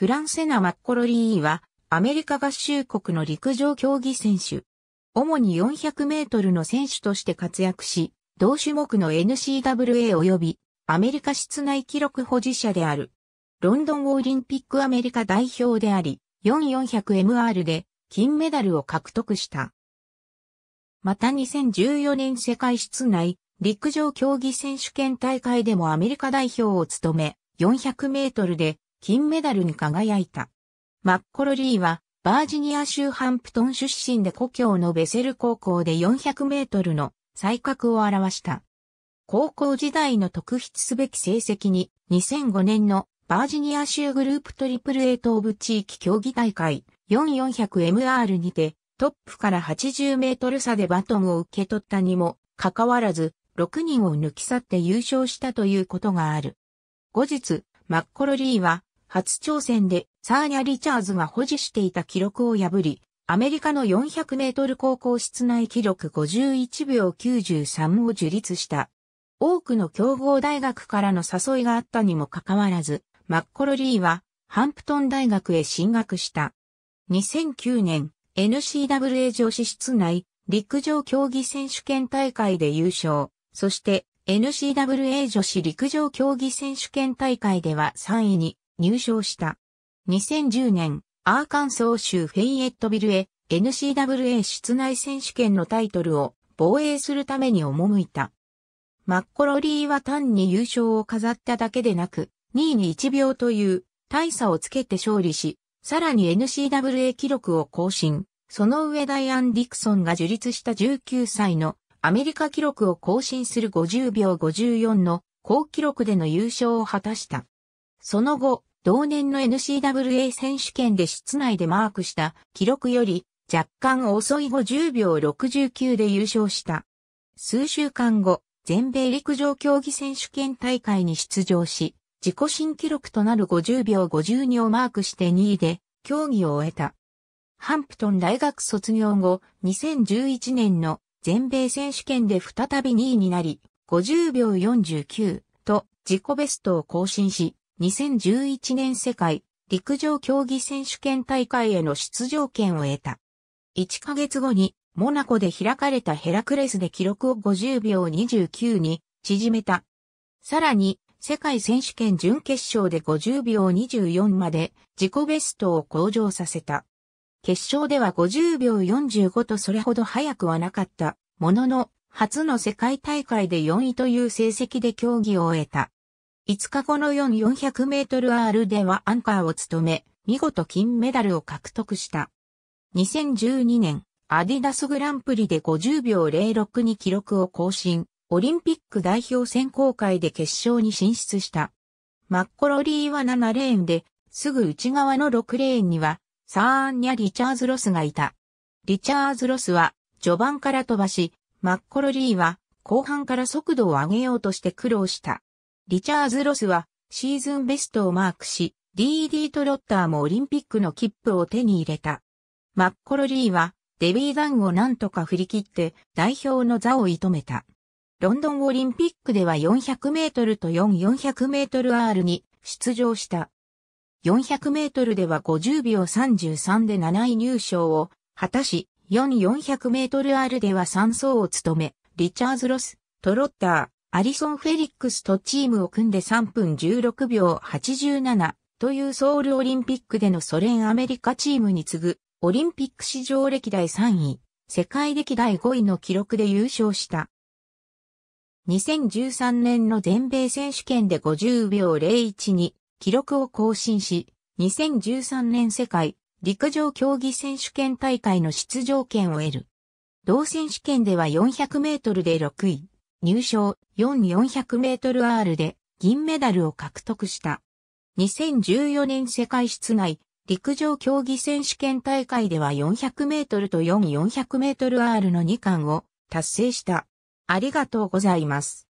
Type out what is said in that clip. フランセナ・マッコロリーは、アメリカ合衆国の陸上競技選手。主に400メートルの選手として活躍し、同種目の NCWA 及び、アメリカ室内記録保持者である。ロンドンオリンピックアメリカ代表であり、4×400MR で金メダルを獲得した。また2014年世界室内陸上競技選手権大会でもアメリカ代表を務め、400メートルで金メダルに輝いた。マッコロリーはバージニア州ハンプトン出身で故郷のベセル高校で400メートルの才覚を表した。高校時代の特筆すべき成績に2005年のバージニア州グループAAA東部地域競技大会 4×400MR にてトップから80メートル差でバトンを受け取ったにもかかわらず6人を抜き去って優勝したということがある。後日、マッコロリーは初挑戦でサーニャ・リチャーズが保持していた記録を破り、アメリカの400メートル高校室内記録51秒93を樹立した。多くの強豪大学からの誘いがあったにもかかわらず、マッコロリーはハンプトン大学へ進学した。2009年 NCAA 女子室内陸上競技選手権大会で優勝。そして NCAA 女子陸上競技選手権大会では3位に入賞した。2010年アーカンソー州フェイエットビルへ NCAA 室内選手権のタイトルを防衛するために赴いた。マッコロリーは単に優勝を飾っただけでなく、2位に1秒という大差をつけて勝利し、さらに NCAA 記録を更新。その上ダイアン・ディクソンが樹立した19歳のアメリカ記録を更新する50秒54の好記録での優勝を果たした。その後、同年の NCAA 選手権で室内でマークした記録より若干遅い50秒69で優勝した。数週間後、全米陸上競技選手権大会に出場し、自己新記録となる50秒52をマークして2位で競技を終えた。ハンプトン大学卒業後、2011年の全米選手権で再び2位になり、50秒49と自己ベストを更新し、2011年世界陸上競技選手権大会への出場権を得た。1ヶ月後にモナコで開かれたヘラクレスで記録を50秒29に縮めた。さらに、世界選手権準決勝で50秒24まで自己ベストを向上させた。決勝では50秒45とそれほど速くはなかったものの、初の世界大会で4位という成績で競技を終えた。5日後の 4×400MR ではアンカーを務め、見事金メダルを獲得した。2012年、アディダスグランプリで50秒06に記録を更新。オリンピック代表選考会で決勝に進出した。マッコロリーは7レーンで、すぐ内側の6レーンには、サーニャ・リチャーズ・ロスがいた。リチャーズ・ロスは、序盤から飛ばし、マッコロリーは、後半から速度を上げようとして苦労した。リチャーズ・ロスは、シーズンベストをマークし、DD トロッターもオリンピックの切符を手に入れた。マッコロリーは、デビー・ダンをなんとか振り切って、代表の座を射止めた。ロンドンオリンピックでは400メートルと4×400MR に出場した。400メートルでは50秒33で7位入賞を果たし、4×400MR では3走を務め、リチャーズ・ロス、トロッター、アリソン・フェリックスとチームを組んで3分16秒87というソウルオリンピックでのソ連アメリカチームに次ぐ、オリンピック史上歴代3位、世界歴代5位の記録で優勝した。2013年の全米選手権で50秒01に記録を更新し、2013年世界陸上競技選手権大会の出場権を得る。同選手権では400メートルで6位、入賞4×400MR で銀メダルを獲得した。2014年世界室内陸上競技選手権大会では400メートルと4×400MR の2冠を達成した。ありがとうございます。